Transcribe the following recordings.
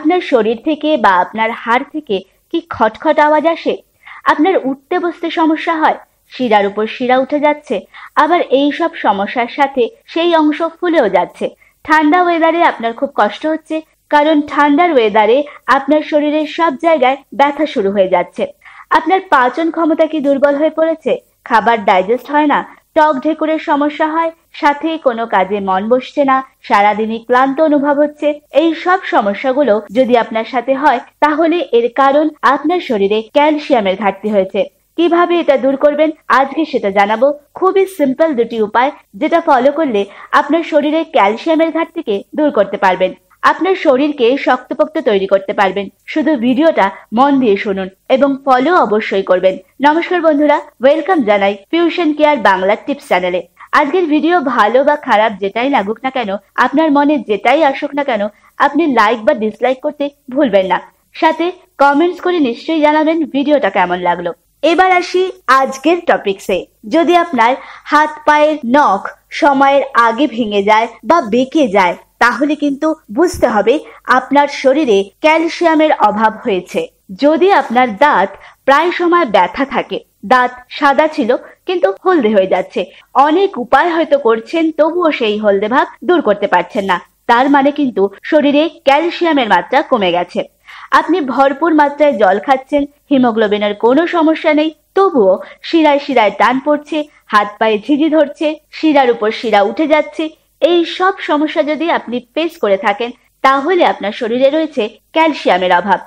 আপনার শরীর থেকে বা আপনার হাড় থেকে কি খটখট আওয়াজ আসে? আপনার উঠতে বসতে সমস্যা হয়? শিরার উপর শিরা উঠে যাচ্ছে? আবার এই সব সমস্যার সাথে সেই অংশ ফুলেও যাচ্ছে। ঠান্ডা ওয়েদারে আপনার খুব কষ্ট হচ্ছে, কারণ ঠান্ডার ওয়েদারে আপনার শরীরের সব জায়গায় ব্যথা শুরু হয়ে যাচ্ছে। আপনার পাচন ক্ষমতা কি দুর্বল হয়ে পড়েছে? খাবার ডাইজেস্ট হয় না, টক ঢেকুরের সমস্যা হয়, সাথে কোনো কাজে মন বসছে না, সারাদিনই ক্লান্ত অনুভব হচ্ছে। এই সব সমস্যাগুলো যদি আপনার সাথে হয়, তাহলে এর কারণ আপনার শরীরে ক্যালসিয়ামের ঘাটতি হয়েছে। কিভাবে এটা দূর করবেন আজকে সেটা জানাবো। খুবই সিম্পল দুটি উপায়, যেটা ফলো করলে আপনার শরীরে ক্যালসিয়ামের ঘাটতিকে দূর করতে পারবেন, আপনার শরীরকে শক্তপোক্ত তৈরি করতে পারবেন। শুধু ভিডিওটা মন দিয়ে শুনুন এবং ফলো অবশ্যই করবেন। নমস্কার বন্ধুরা, ওয়েলকাম জানাই ফিউশন কেয়ার বাংলা টিপস চ্যানেলে। আজকের ভিডিও ভালো বা খারাপ যেটাই লাগুক না কেন, আপনার মনে যেটাই আসুক না কেন, আপনি লাইক বা ডিসলাইক করতে ভুলবেন না, সাথে কমেন্টস করে নিশ্চয়ই জানাবেন ভিডিওটা কেমন লাগলো। এবার আসি আজকের টপিকসে। যদি আপনার হাত পায়ের নখ সময়ের আগে ভেঙে যায় বা বেঁকে যায়, তাহলে কিন্তু বুঝতে হবে আপনার শরীরে ক্যালসিয়ামের অভাব হয়েছে। যদি আপনার দাঁত প্রায় সময় ব্যথা থাকে, দাঁত সাদা ছিল কিন্তু হলদে হয়ে যাচ্ছে, অনেক উপায় হয়তো করছেন তবুও সেই হলদে ভাব দূর করতে পারছেন না, তার মানে কিন্তু শরীরে ক্যালসিয়ামের মাত্রা কমে গেছে। আপনি ভরপুর মাত্রায় জল খাচ্ছেন, হিমোগ্লোবিনের কোনো সমস্যা নেই, তবুও শিরায় শিরায় টান পড়ছে, হাত পায়ে ঝিঝি ধরছে, শিরার উপর শিরা উঠে যাচ্ছে। এই সব সমস্যা যদি আপনি ফেস করে থাকেন, তাহলে আপনার শরীরে রয়েছে ক্যালসিয়ামের অভাব।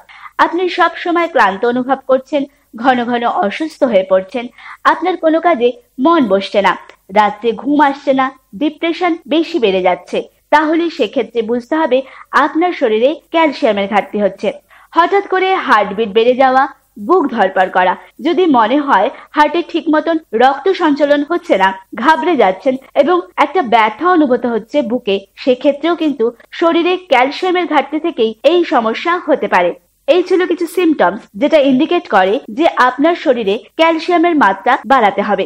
আপনি সব সময় ক্লান্ত অনুভব করছেন, ঘন ঘন অসুস্থ হয়ে পড়ছেন, আপনার কোনো কাজে মন বসছে না, রাত্রে ঘুম আসছে না, ডিপ্রেশন বেশি বেড়ে যাচ্ছে, তাহলে সেক্ষেত্রে বুঝতে হবে আপনার শরীরে ক্যালসিয়ামের ঘাটতি হচ্ছে। হঠাৎ করে হার্টবিট বেড়ে যাওয়া, বুক ধরপার করা, যদি মনে হয় হার্টে ঠিক মতন রক্ত সঞ্চালন হচ্ছে না, ঘাবড়ে যাচ্ছেন এবং একটা ব্যথা অনুভূত হচ্ছে বুকে, সেক্ষেত্রেও কিন্তু শরীরে ক্যালসিয়ামের ঘাটতি থেকেই এই সমস্যা হতে পারে। এই ছিল কিছু সিমটমস যেটা ইন্ডিকেট করে যে আপনার শরীরে ক্যালসিয়ামের মাত্রা বাড়াতে হবে।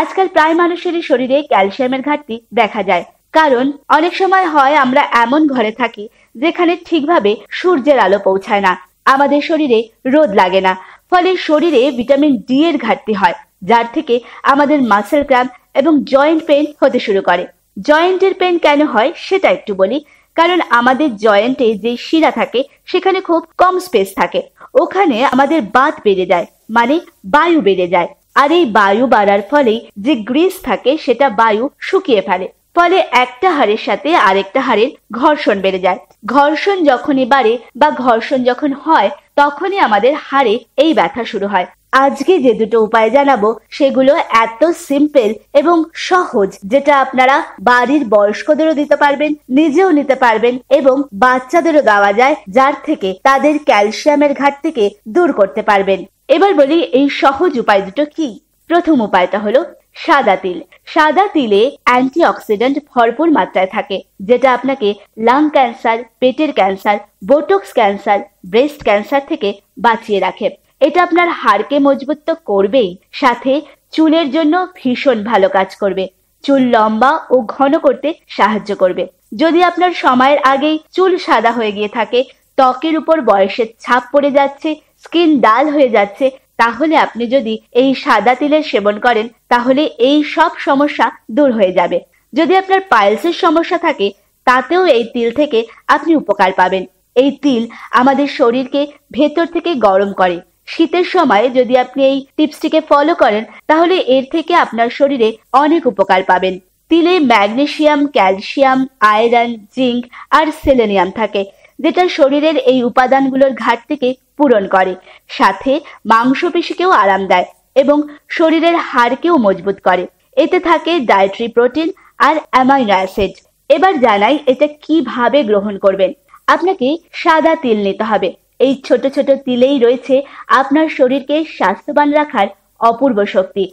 আজকাল প্রায় মানুষেরই শরীরে ক্যালসিয়ামের ঘাটতি দেখা যায়, কারণ অনেক সময় হয় আমরা এমন ঘরে থাকি যেখানে ঠিকভাবে সূর্যের আলো পৌঁছায় না, আমাদের শরীরে রোদ লাগে না, ফলে শরীরে ভিটামিন ডি এর ঘাটতি হয়, যার থেকে আমাদের মাসেল ক্র্যাম্প এবং জয়েন্ট পেন হতে শুরু করে। জয়েন্টের পেন কেন হয় সেটা একটু বলি, কারণ আমাদের জয়েন্টে যে শিরা থাকে সেখানে খুব কম স্পেস থাকে, ওখানে আমাদের বাত বেড়ে যায়, মানে বায়ু বেড়ে যায়, আর এই বায়ু বাড়ার ফলেই যে গ্রিস থাকে সেটা বায়ু শুকিয়ে ফেলে, ফলে একটা হাড়ের সাথে আরেকটা হাড়ের ঘর্ষণ বেড়ে যায়। ঘর্ষণ যখনই বাড়ে বা ঘর্ষণ যখন হয়, তখনই আমাদের হাড়ে এই ব্যথা শুরু হয়। আজকে যে দুটো উপায় জানাবো সেগুলো এত সিম্পল এবং সহজ, যেটা আপনারা বাড়ির বয়স্কদেরও দিতে পারবেন, নিজেও নিতে পারবেন এবং বাচ্চাদেরও দেওয়া যায়, যার থেকে তাদের ক্যালসিয়ামের ঘাটতিকে দূর করতে পারবেন। এবার বলি এই সহজ উপায় দুটো কি। প্রথম উপায়টা হলো সাদা তিল। সাদা তিলে অ্যান্টিঅক্সিডেন্ট ভরপুর মাত্রায় থাকে, যেটা আপনাকে লাং ক্যান্সার, পেটের ক্যান্সার, বোটক্স ক্যান্সার, ব্রেস্ট ক্যান্সার থেকে বাঁচিয়ে রাখে। এটা আপনার হাড়কে মজবুত তো করবেই, সাথে চুলের জন্য ভীষণ ভালো কাজ করবে, চুল লম্বা ও ঘন করতে সাহায্য করবে। যদি আপনার সময়ের আগেই চুল সাদা হয়ে গিয়ে থাকে, ত্বকের উপর বয়সের ছাপ পড়ে যাচ্ছে, স্কিন ডাল হয়ে যাচ্ছে, তাহলে আপনি যদি এই সাদা তিলের সেবন করেন, তাহলে এই সব সমস্যা দূর হয়ে যাবে। যদি আপনার পাইলসের সমস্যা থাকে, তাতেও এই তিল থেকে আপনি উপকার পাবেন। এই তিল আমাদের শরীরকে ভেতর থেকে গরম করে। শীতের সময় যদি আপনি এই টিপসটিকে ফলো করেন, তাহলে এর থেকে আপনার শরীরে অনেক উপকার পাবেন। তিলে ম্যাগনেসিয়াম, ক্যালসিয়াম, আয়রন, জিঙ্ক আর সেলেনিয়াম থাকে, যেটা শরীরের এই উপাদানগুলোর ঘাটতিকে পূরণ করে, সাথে মাংসপেশিকেও আরাম দেয় এবং শরীরের হাড়কেও মজবুত করে। এতে থাকে ডায়েটরি প্রোটিন আর অ্যামাইনো অ্যাসিড। এবার জানাই এটা কিভাবে গ্রহণ করবেন। আপনাকে সাদা তিল নিতে হবে। এই ছোট ছোট তিলেই রয়েছে আপনার শরীরকে স্বাস্থ্যবান রাখার অপূর্ব শক্তি।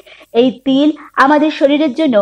এই তিল আমাদের শরীরের জন্য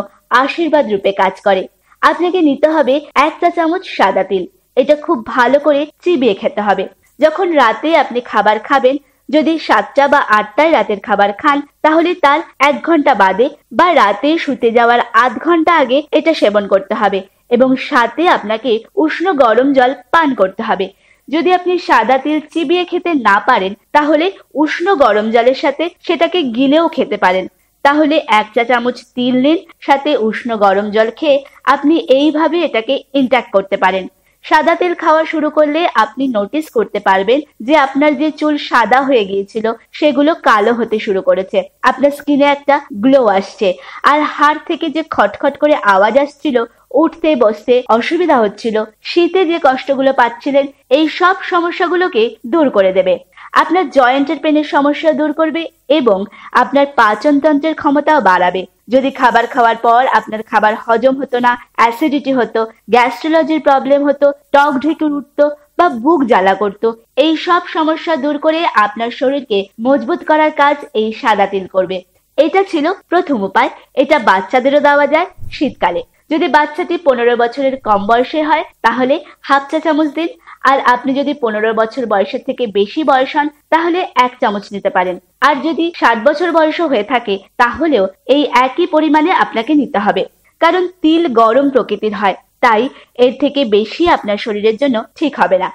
আশীর্বাদ রূপে কাজ করে। আপনাকে নিতে হবে 1 চা চামচ সাদা তিল। এটা খুব ভালো করে চিবিয়ে খেতে হবে। যখন রাতে আপনি খাবার খাবেন, যদি 7টা বা 8টায় রাতের খাবার খান, তাহলে তার 1 ঘন্টা বাদে বা রাতে শুতে যাওয়ার 8 ঘন্টা আগে এটা সেবন করতে হবে এবং সাথে আপনাকে উষ্ণ গরম জল পান করতে হবে। যদি আপনি সাদা তিল চিবিয়ে খেতে না পারেন তাহলে উষ্ণ গরম জলের সাথে সেটাকে গিলেও খেতে পারেন। তাহলে 1 চা চামচ তিল নিন, সাথে উষ্ণ গরম জল খেয়ে আপনি এইভাবে এটাকে ইনটেক করতে পারেন। সাদা তেল খাওয়া শুরু করলে আপনি নোটিস করতে পারবেন যে আপনার যে চুল সাদা হয়ে গিয়েছিল সেগুলো কালো হতে শুরু করেছে, আপনার স্কিনে একটা গ্লো আসছে, আর হাড় থেকে যে খটখট করে আওয়াজ আসছিল, উঠতে বসতে অসুবিধা হচ্ছিল, শীতে যে কষ্টগুলো পাচ্ছিলেন, এই সব সমস্যাগুলোকে দূর করে দেবে। আপনার জয়েন্টের পেনের সমস্যা দূর করবে এবং আপনার পাচনতন্ত্রের ক্ষমতাও বাড়াবে। যদি খাবার খাওয়ার পর আপনার খাবার হজম হতো না, অ্যাসিডিটি হতো, গ্যাস্ট্রোলজির প্রবলেম হতো, টক ঢেকে উঠতো বা বুক জ্বালা করতো, এই সব সমস্যা দূর করে আপনার শরীরকে মজবুত করার কাজ এই সাদা তিল করবে। এটা ছিল প্রথম উপায়। এটা বাচ্চাদেরও দেওয়া যায় শীতকালে। যদি বাচ্চাটি 15 বছরের কম বয়সে হয় তাহলে 1/2 চা চামচ দিন, আর আপনি যদি 15 বছর বয়সের থেকে বেশি বয়স হন তাহলে 1 চামচ নিতে পারেন। আর যদি 60 বছর বয়সও হয়ে থাকে তাহলেও এই একই পরিমাণে আপনাকে নিতে হবে, কারণ তিল গরম প্রকৃতির হয়, তাই এর থেকে বেশি আপনার শরীরের জন্য ঠিক হবে না।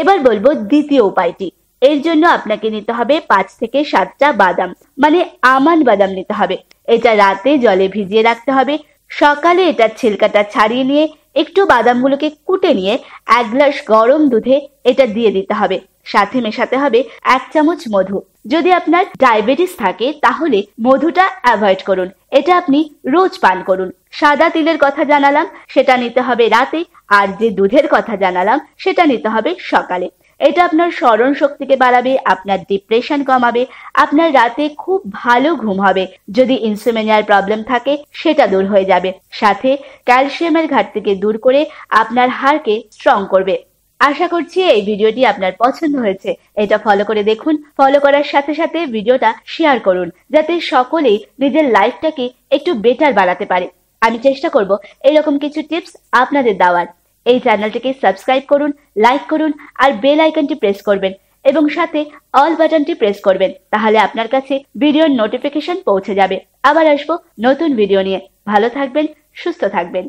এবার বলবো দ্বিতীয় উপায়টি। এর জন্য আপনাকে নিতে হবে 5 থেকে 7টা বাদাম, মানে আমন্ড বাদাম নিতে হবে। এটা রাতে জলে ভিজিয়ে রাখতে হবে, সকালে এটার ছিলকাটা ছাড়িয়ে নিয়ে একটু বাদামগুলোকে কুটে নিয়ে 1 গ্লাস গরম দুধে এটা দিয়ে দিতে হবে, সাথে মেশাতে হবে 1 চামচ মধু। যদি আপনার ডায়াবেটিস থাকে তাহলে মধুটা অ্যাভয়েড করুন, এটা আপনি রোজ পান করুন। সাদা তিলের কথা জানালাম, সেটা নিতে হবে রাতে, আর যে দুধের কথা জানালাম সেটা নিতে হবে সকালে। এটা আপনার স্মরণ শক্তিকে বাড়াবে, আপনার ডিপ্রেশন কমাবে, আপনার রাতে খুব ভালো ঘুম হবে, যদি ইনসোমনিয়ার প্রবলেম থাকে সেটা দূর হয়ে যাবে, সাথে ক্যালসিয়ামের ঘাটতিকে দূর করে আপনার হাড়কে স্ট্রং করবে। আশা করছি এই ভিডিওটি আপনার পছন্দ হয়েছে। এটা ফলো করে দেখুন, ফলো করার সাথে সাথে ভিডিওটা শেয়ার করুন, যাতে সকলেই নিজের লাইফটাকে একটু বেটার বানাতে পারে। আমি চেষ্টা করব এরকম কিছু টিপস আপনাদের দেওয়ার। এই চ্যানেলটিকে সাবস্ক্রাইব করুন, লাইক করুন, আর বেল আইকনটি প্রেস করবেন এবং সাথে অল বাটনটি প্রেস করবেন, তাহলে আপনার কাছে ভিডিওর নোটিফিকেশন পৌঁছে যাবে। আবার আসবো নতুন ভিডিও নিয়ে। ভালো থাকবেন, সুস্থ থাকবেন।